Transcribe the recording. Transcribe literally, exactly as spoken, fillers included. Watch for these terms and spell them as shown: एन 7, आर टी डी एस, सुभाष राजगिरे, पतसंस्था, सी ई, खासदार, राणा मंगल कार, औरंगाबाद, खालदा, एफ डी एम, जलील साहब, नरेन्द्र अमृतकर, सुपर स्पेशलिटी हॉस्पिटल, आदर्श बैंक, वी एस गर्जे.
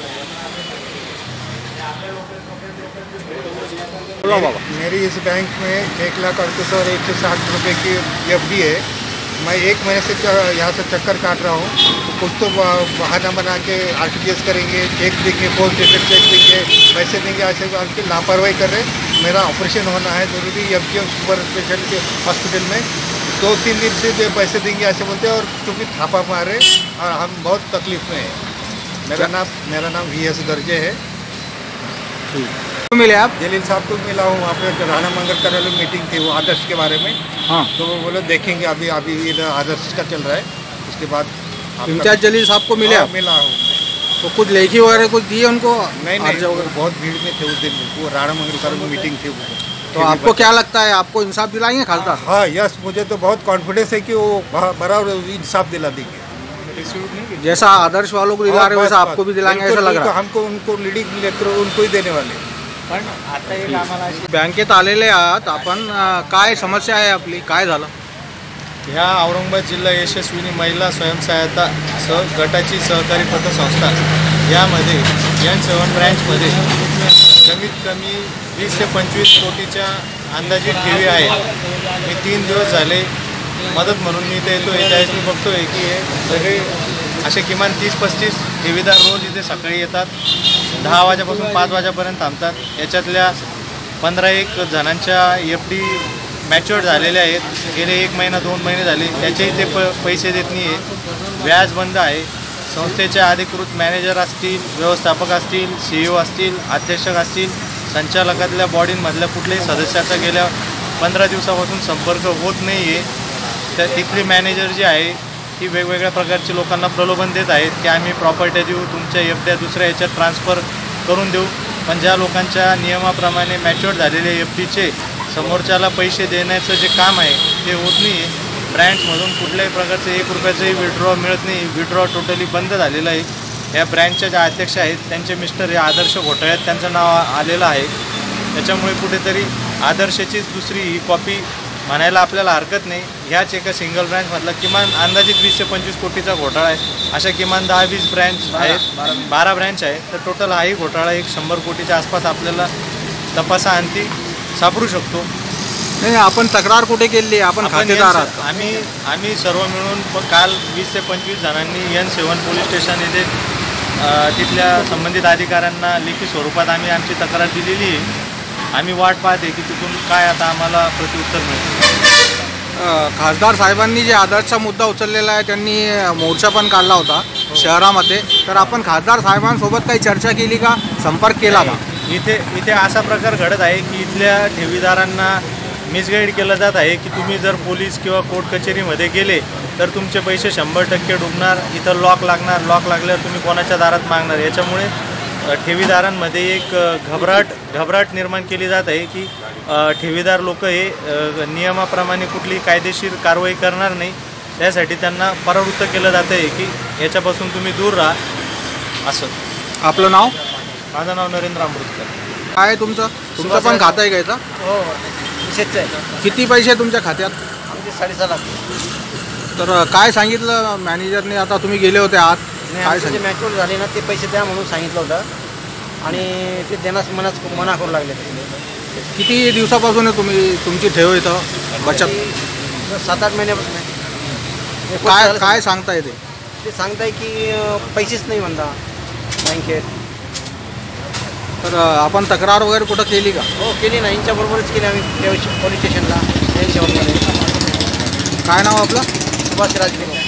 मेरी इस बैंक में एक लाख अड़तीस और एक सौ साठ रुपये की एफ डी है। मैं एक महीने से यहाँ से चक्कर काट रहा हूँ, तो कुछ तो बहाना बना के आर टी डी एस करेंगे, चेक देंगे, पोस्ट डेटेड चेक देंगे, पैसे देंगे, आशीर्वाद की लापरवाही कर रहे। मेरा ऑपरेशन होना है ज़रूरी एफ डी एम सुपर स्पेशलिटी हॉस्पिटल में। दो तीन दिन से जो पैसे देंगे ऐसे बोलते हैं, और चूँकि थापा मारे और हम बहुत तकलीफ में हैं। मेरा नाम मेरा नाम वी एस गर्जे है। मिले आप जलील साहब को? मिला हूँ, वहाँ पे राणा मंगल कार वाली मीटिंग थी, वो आदर्श के बारे में। हाँ, तो वो बोले देखेंगे, अभी अभी इधर आदर्श का चल रहा है, उसके बाद इंचार्ज जलील साहब को मिले? हाँ, आप मिला हूँ। तो कुछ लेखी वगैरह कुछ दिए उनको? नहीं नहीं, वो बहुत भीड़ में थे उस दिन, वो राणा मंगल कार में मीटिंग थी। तो आपको क्या लगता है, आपको इंसाफ दिलाएंगे खालदा? हाँ यस, मुझे तो बहुत कॉन्फिडेंस है कि वो बराबर इंसाफ दिला देंगे। जैसा आदर्श वालों को दिला रहे हो वैसा आपको भी दिलाएंगे ऐसा लग रहा है हमको। उनको लीडिंग लेकर उनको ही देने वाले. पण आता एक आम्हाला बँकेत आलेले आहात आपण, काय समस्या आहे आपली, काय झालं? ह्या औरंगाबाद जिल्हा यशस्विनी महिला स्वयंसहायता सह गटाची सहकारी पतसंस्था यामध्ये एन सात ब्रँचमध्ये कमीत कमी वीस ते पंचवीस कोटीच्या अंदाजे ठेवी आहे। मी तीन दिवस झाले मदत म्हणून मी इथे येतो, त्यावेळेस मी बघतो आहे की हे सगळे असे किमान तीस पस्तीस ठेवीदार रोज इथे सकाळी येतात, दहा वाजेपासून पाच वाजेपर्यंत थांबतात। याच्यातल्या पंधरा एक जणांच्या एफ डी मॅच्युअर्ड झालेल्या आहेत, गेले एक महिना दोन महिने झाले, त्याचेही ते प पैसे देत नाही आहे, व्याज बंद आहे। संस्थेच्या अधिकृत मॅनेजर असतील, व्यवस्थापक असतील, सी ई असतील, अध्यक्ष असतील, संचालकातल्या बॉडींमधल्या कुठल्याही सदस्याचा गेल्या पंधरा दिवसापासून संपर्क होत नाही आहे। तर तिथली मॅनेजर जी आहे की वेगवेगळ्या प्रकारचे लोकांना प्रलोभन देत आहेत की आम्ही प्रॉपर्टी देऊ, तुमच्या एफ डी दुसऱ्या याच्यात ट्रान्सफर करून देऊ, पण ज्या लोकांच्या नियमाप्रमाणे मॅच्युअर्ड झालेले एफ डीचे समोरच्याला पैसे देण्याचं जे काम आहे ते होत नाही। ब्रँचमधून कुठल्याही प्रकारचे एक रुपयाचंही विड्रॉ मिळत नाही, विड्रॉ टोटली बंद झालेलं आहे। या ब्रँचच्या ज्या अध्यक्ष आहेत त्यांचे मिस्टर हे आदर्श घोटाळ्यात त्यांचं नाव आलेलं आहे, त्याच्यामुळे कुठेतरी आदर्शाचीच दुसरी ही कॉपी म्हणायला आपल्याला हरकत नाही। ह्याच एका सिंगल ब्रँचमधला किमान अंदाजित वीस ते पंचवीस कोटीचा घोटाळा आहे, अशा किमान दहा वीस ब्रँच आहेत, बारा ब्रँच आहे, तर टोटल हाही घोटाळा एक शंभर कोटीच्या आसपास आपल्याला तपासा अंती सापडू शकतो। नाही, आपण तक्रार कुठे केली? आपण खातेदार आहोत, आम्ही आम्ही सर्व मिळून काल वीस ते पंचवीस जणांनी एन सात पोलीस स्टेशन येथे तिथल्या संबंधित अधिकाऱ्यांना लेखी स्वरूपात आम्ही आमची तक्रार दिलेली आहे। आम्ही वाट पाहते की तिथून काय आता आम्हाला प्रत्युत्तर मिळेल। खासदार साहेबांनी जे आदर्शचा मुद्दा उचललेला आहे, त्यांनी मोर्चा पण काढला होता शहरामध्ये, तर आपण खासदार साहेबांसोबत काही चर्चा केली का, संपर्क केला का? इथे इथे असा प्रकार घडत आहे की इथल्या ठेवीदारांना मिसगाईड केलं जात आहे की तुम्ही जर पोलीस किंवा कोर्ट कचेरीमध्ये गेले तर तुमचे पैसे शंभर टक्के डुबणार, इथं लॉक लागणार, लॉक लागल्यावर तुम्ही कोणाच्या दारात मागणार। याच्यामुळे ठेवीदारांमध्ये एक घबराट घबराट निर्माण केली जात आहे की ठेवीदार लोक हे नियमाप्रमाणे कुठली कायदेशीर कारवाई करणार नाही, त्यासाठी त्यांना प्रवृत्त केलं जात आहे की याच्यापासून तुम्ही दूर राहा। असं आपलं नाव? माझं नाव नरेन्द्र अमृतकर आहे. तुमचं तुमचं पण खातं आहे का याचा? हो हो, विशेष आहे. किती पैसे तुमच्या खात्यात? आमचे साडेसहा लाख. तर काय सांगितलं मॅनेजरने? आता तुम्ही गेले होते आत, आमचे जे मॅच्युअर झाले ना ते पैसे द्या म्हणून सांगितलं होतं आणि ते देण्यास मनाच मना करू लागले. किती दिवसापासून आहे तुम्ही तुमची ठेव इथं बचत? सात आठ महिन्यापासून. काय काय सांगता येते? ते सांगताय की पैसेच नाही म्हणता बँकेत. तर आपण तक्रार वगैरे कुठं केली का? हो केली ना, यांच्याबरोबरच केली आम्ही पोलीस स्टेशनला. काय नाव आपलं? सुभाष राजगिरे.